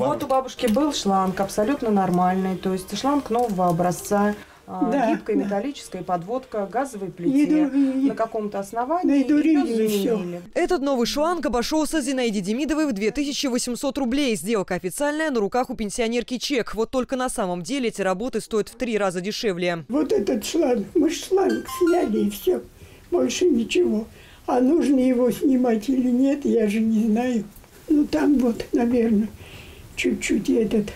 Вот у бабушки был шланг абсолютно нормальный, то есть шланг нового образца. Да, гибкая, да, металлическая подводка газовой плите на каком-то основании. Этот новый шланг обошелся Зинаиде Демидовой в 2800 рублей. Сделка официальная, на руках у пенсионерки чек. Вот только на самом деле эти работы стоят в 3 раза дешевле. Вот этот шланг, мы шланг сняли и все, больше ничего. А нужно его снимать или нет, я же не знаю. Ну там вот, наверное, чуть-чуть этот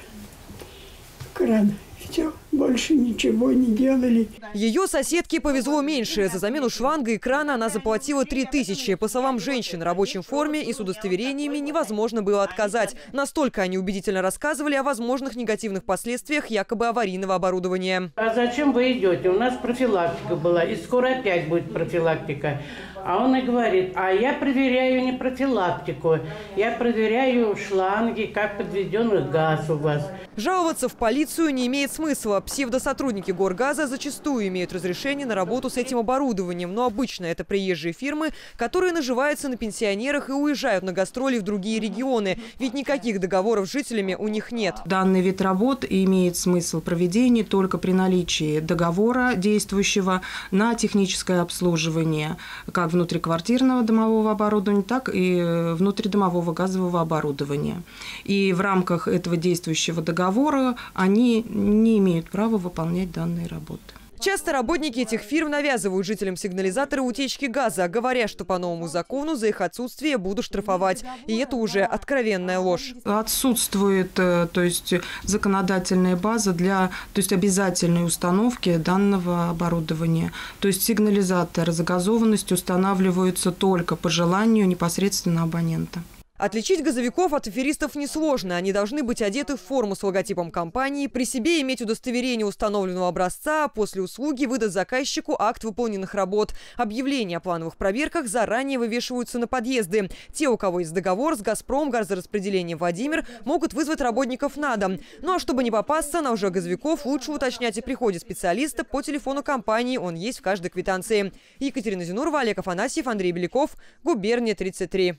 кран. Все, больше ничего не делали. Ее соседке повезло меньше. За замену шланга и крана она заплатила 3000. По словам женщин, в рабочем форме и с удостоверениями невозможно было отказать. Настолько они убедительно рассказывали о возможных негативных последствиях якобы аварийного оборудования. А зачем вы идете? У нас профилактика была, и скоро опять будет профилактика. А он и говорит: а я проверяю не профилактику, я проверяю шланги, как подведен газ у вас. Жаловаться в полицию не имеет смысла. Псевдосотрудники Горгаза зачастую имеют разрешение на работу с этим оборудованием, но обычно это приезжие фирмы, которые наживаются на пенсионерах и уезжают на гастроли в другие регионы, ведь никаких договоров с жителями у них нет. Данный вид работ имеет смысл проведения только при наличии договора действующего на техническое обслуживание, как внутриквартирного домового оборудования, так и внутридомового газового оборудования. И в рамках этого действующего договора они не имеют права выполнять данные работы. Часто работники этих фирм навязывают жителям сигнализаторы утечки газа, говоря, что по новому закону за их отсутствие будут штрафовать. И это уже откровенная ложь. Отсутствует, то есть, законодательная база для, то есть, обязательной установки данного оборудования. То есть сигнализаторы загазованность устанавливаются только по желанию непосредственно абонента. Отличить газовиков от аферистов несложно. Они должны быть одеты в форму с логотипом компании, при себе иметь удостоверение установленного образца, а после услуги выдать заказчику акт выполненных работ. Объявления о плановых проверках заранее вывешиваются на подъезды. Те, у кого есть договор с «Газпром Газораспределение» Владимир, могут вызвать работников на дом. Ну а чтобы не попасться на лжи газовиков, лучше уточнять о приходе специалиста по телефону компании. Он есть в каждой квитанции. Екатерина Зинурова, Олег Афанасьев, Андрей Беликов. Губерния 33.